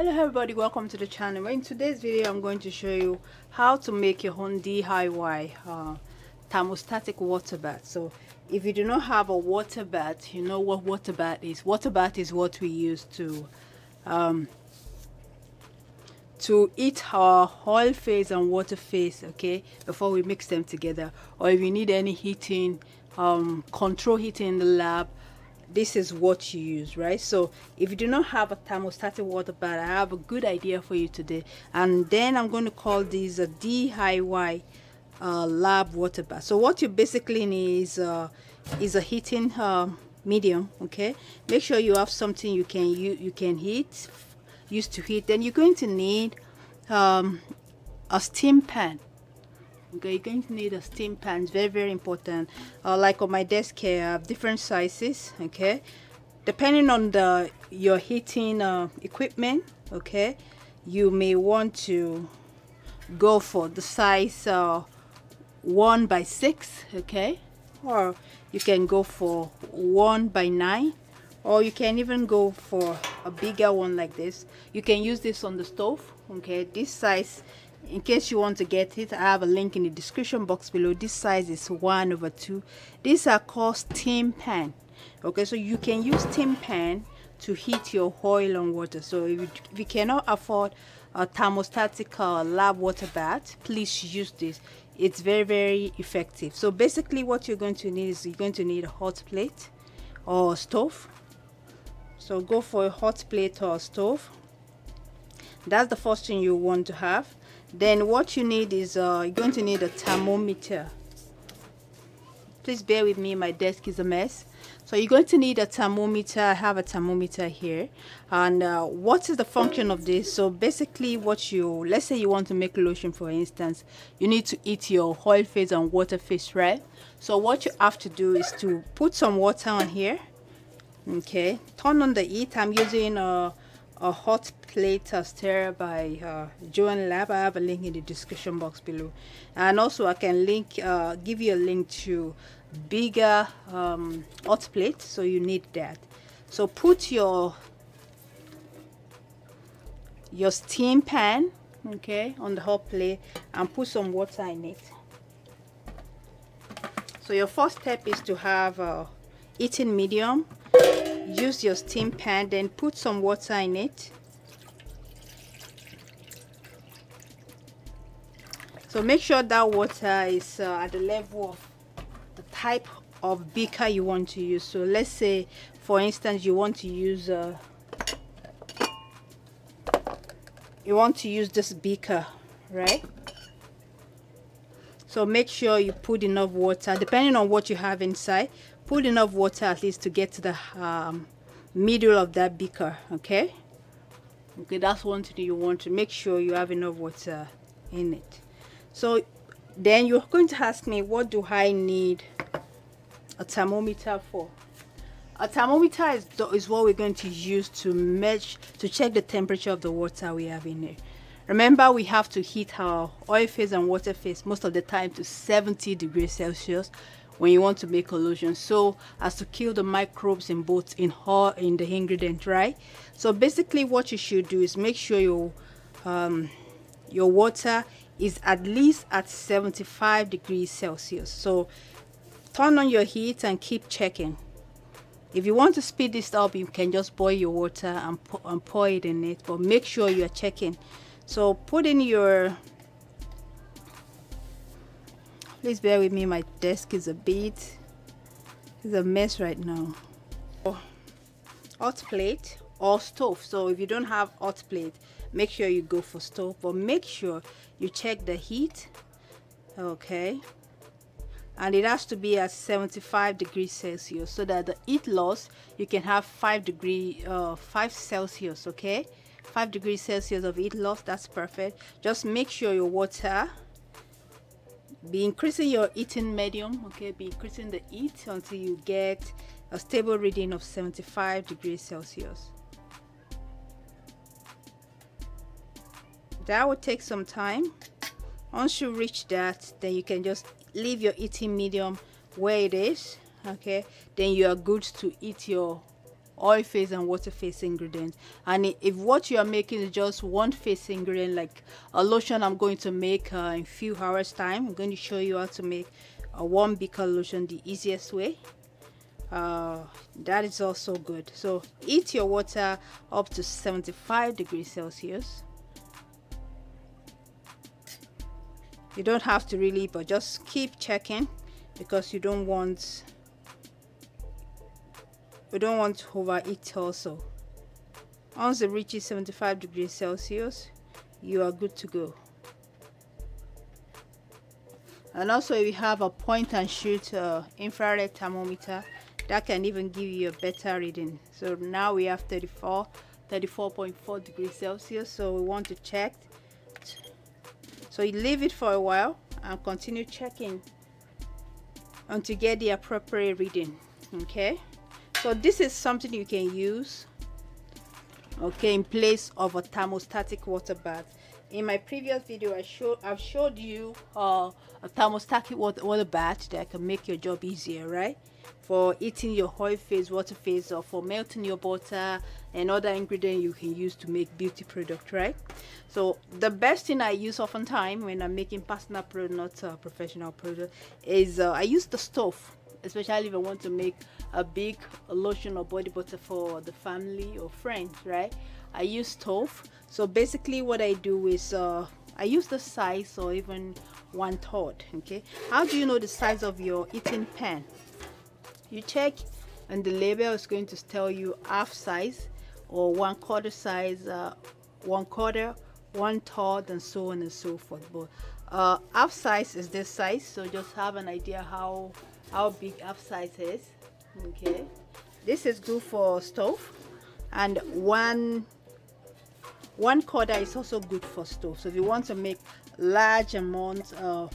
Hello everybody, welcome to the channel. In today's video I'm going to show you how to make your own DIY thermostatic water bath. So if you do not have a water bath, you know what water bath is. Water bath is what we use to heat our oil phase and water phase, okay, before we mix them together. Or if you need any heating, control heating in the lab, this is what you use, right? So if you do not have a thermostatic water bath, I have a good idea for you today. And then I'm going to call these a DIY lab water bath. So what you basically need is a heating medium, okay? Make sure you have something you can heat, use to heat. Then you're going to need a steam pan. Okay, you're going to need a steam pan. It's very, very important. Like on my desk here, I have different sizes, okay, depending on your heating equipment. Okay, you may want to go for the size 1 by 6, okay, or you can go for 1 by 9, or you can even go for a bigger one like this. You can use this on the stove, okay. This size, in case you want to get it, I have a link in the description box below. This size is 1/2. These are called steam pan, okay? So you can use steam pan to heat your oil and water. So if you cannot afford a thermostatic lab water bath, please use this. It's very, very effective. So basically what you're going to need is you're going to need a hot plate or a stove. So go for a hot plate or a stove. That's the first thing you want to have. Then what you need is you're going to need a thermometer. Please bear with me, my desk is a mess. So you're going to need a thermometer. I have a thermometer here. And what is the function of this? So basically what let's say you want to make lotion, for instance. You need to heat your oil phase and water phase, right? So what you have to do is to put some water on here, okay, turn on the heat. I'm using a hot plate stirrer by Joan Lab. I have a link in the description box below, and also I can give you a link to bigger hot plate, so you need that. So put your steam pan, okay, on the hot plate and put some water in it. So your first step is to have a heating medium. Use your steam pan, then put some water in it. So make sure that water is at the level of the type of beaker you want to use. So let's say, for instance, you want to use this beaker, right? So make sure you put enough water, depending on what you have inside. Put enough water at least to get to the middle of that beaker, okay? Okay, that's one thing you want to make sure you have enough water in it. So then you're going to ask me, what do I need a thermometer for? A thermometer is what we're going to use to check the temperature of the water we have in here. Remember, we have to heat our oil phase and water phase most of the time to 70 degrees Celsius. When you want to make a lotion, so as to kill the microbes in both in the ingredient, right? So basically what you should do is make sure your water is at least at 75 degrees Celsius. So turn on your heat and keep checking. If you want to speed this up, you can just boil your water and pour it in it, but make sure you are checking. So put in your Please bear with me, my desk is it's a mess right now. Hot plate or stove. So if you don't have hot plate, make sure you go for stove, but make sure you check the heat, okay? And it has to be at 75 degrees Celsius, so that the heat loss, you can have 5 Celsius, okay? 5 degrees Celsius of heat loss, that's perfect. Just make sure your water, be increasing your heating medium, okay, be increasing the heat until you get a stable reading of 75 degrees Celsius. That will take some time. Once you reach that, then you can just leave your heating medium where it is, okay? Then you are good to eat your oil face and water face ingredients. And if what you are making is just one face ingredient, like a lotion I'm going to make in a few hours time, I'm going to show you how to make a warm beaker lotion the easiest way. That is also good. So heat your water up to 75 degrees Celsius. You don't have to really, but just keep checking, because you don't want to overheat also. Once it reaches 75 degrees Celsius, you are good to go. And also, if you have a point and shoot infrared thermometer, that can even give you a better reading. So now we have 34.4 degrees Celsius, so we want to check. So you leave it for a while and continue checking until you get the appropriate reading. Okay, so this is something you can use, okay, in place of a thermostatic water bath. In my previous video, I've showed you a thermostatic water bath that can make your job easier, right? For eating your oil face, water face, or for melting your butter and other ingredients you can use to make beauty product, right? So the best thing I use oftentimes when I'm making personal product, not professional product, is I use the stove, especially if I want to make a big lotion or body butter for the family or friends, right? I use stove. So basically what I do is I use the size or even 1/3. Okay, how do you know the size of your eating pan? You check, and the label is going to tell you half size or 1/4 size, 1/4, 1/3, and so on and so forth. But half size is this size, so just have an idea how big half size is. Okay, this is good for stove, and 1/4 is also good for stove. So if you want to make large amounts of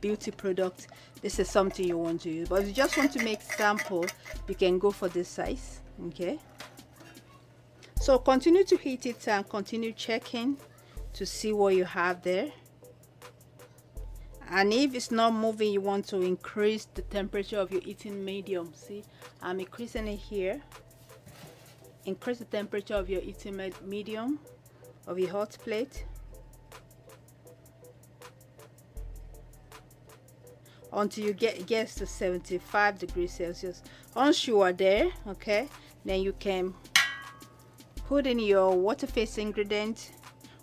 beauty products, this is something you want to use. But if you just want to make sample, you can go for this size. Okay, so continue to heat it and continue checking to see what you have there. And if it's not moving, you want to increase the temperature of your eating medium. See, I'm increasing it here. Increase the temperature of your eating medium of your hot plate until you gets to 75 degrees Celsius. Once you are there, okay, then you can put in your water face ingredient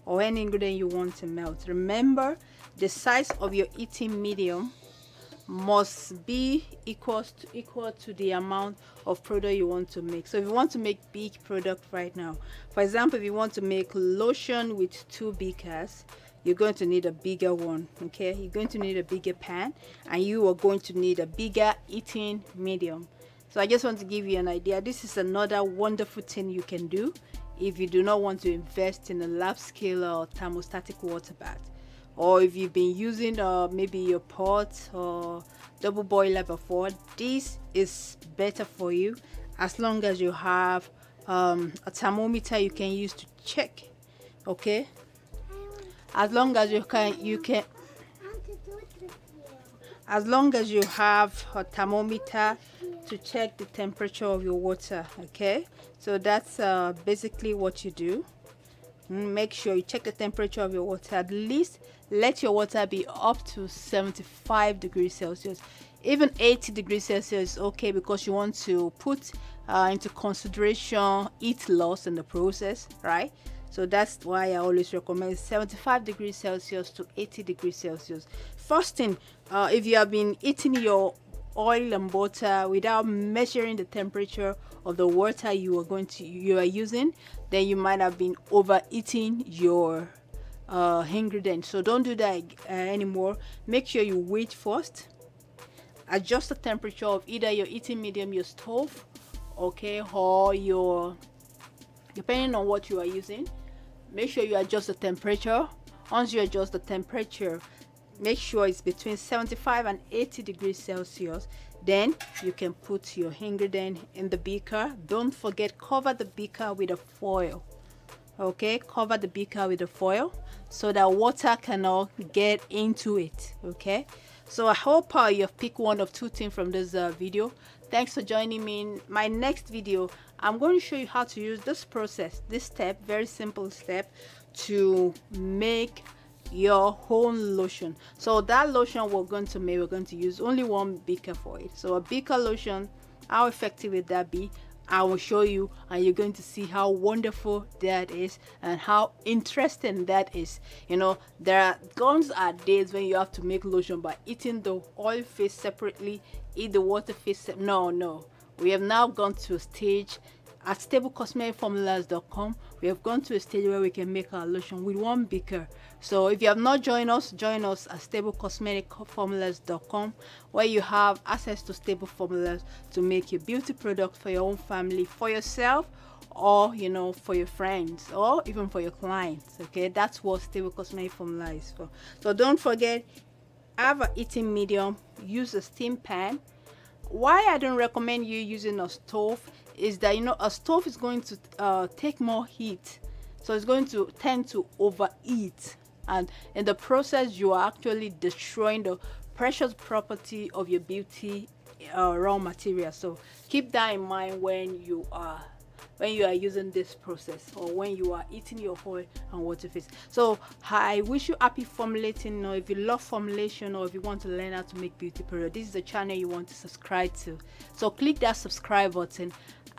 or any ingredient you want to melt. Remember, the size of your eating medium must be equal to the amount of product you want to make. So if you want to make big product right now, for example, if you want to make lotion with 2 beakers, you're going to need a bigger one. Okay, you're going to need a bigger pan, and you are going to need a bigger eating medium. So I just want to give you an idea. This is another wonderful thing you can do if you do not want to invest in a lab scale or thermostatic water bath, or if you've been using maybe your pot or double boiler before. This is better for you, as long as you have a thermometer you can use to check. Okay, as long as you have a thermometer to check the temperature of your water. Okay, so that's basically what you do. Make sure you check the temperature of your water. At least let your water be up to 75 degrees Celsius. Even 80 degrees Celsius is okay, because you want to put into consideration heat loss in the process, right? So that's why I always recommend 75 degrees Celsius to 80 degrees Celsius. First thing, if you have been eating your oil and butter without measuring the temperature of the water you are using, then you might have been overeating your ingredient. So don't do that anymore. Make sure you wait first, adjust the temperature of either your eating medium, your stove, okay, or your, depending on what you are using. Make sure you adjust the temperature. Once you adjust the temperature, make sure it's between 75 and 80 degrees Celsius. Then you can put your ingredient in the beaker. Don't forget, cover the beaker with a foil. Okay, cover the beaker with a foil so that water cannot get into it. Okay, so I hope you have picked one of 2 things from this video. Thanks for joining me in my next video. I'm going to show you how to use this process, this step, very simple step, to make your own lotion. So that lotion we're going to make, we're going to use only one beaker for it. So a beaker lotion, how effective would that be? I will show you, and you're going to see how wonderful that is and how interesting that is. You know, there are days when you have to make lotion by eating the oil phase separately, eat the water phase separately. No, we have now gone to a stage at StableCosmeticFormulas.com. we have gone to a stage where we can make our lotion with one beaker. So if you have not joined us, join us at StableCosmeticFormulas.com, where you have access to stable formulas to make your beauty product for your own family, for yourself, or you know, for your friends, or even for your clients. Okay, that's what Stable Cosmetic Formula is for. So don't forget, have a heating medium, use a steam pan. Why I don't recommend you using a stove is that, you know, a stove is going to take more heat, so it's going to tend to overheat, and in the process you are actually destroying the precious property of your beauty raw material. So keep that in mind when you are using this process, or when you are eating your oil and water phase. So I wish you happy formulating. Or if you love formulation, or if you want to learn how to make beauty product, this is the channel you want to subscribe to. So click that subscribe button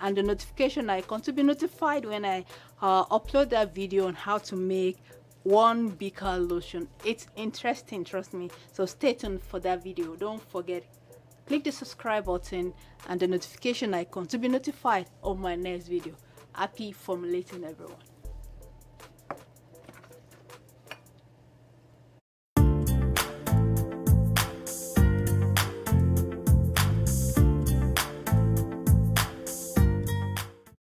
and the notification icon to be notified when I upload that video on how to make one beaker lotion. It's interesting, trust me. So stay tuned for that video. Don't forget, click the subscribe button and the notification icon to be notified of my next video. Happy formulating, everyone.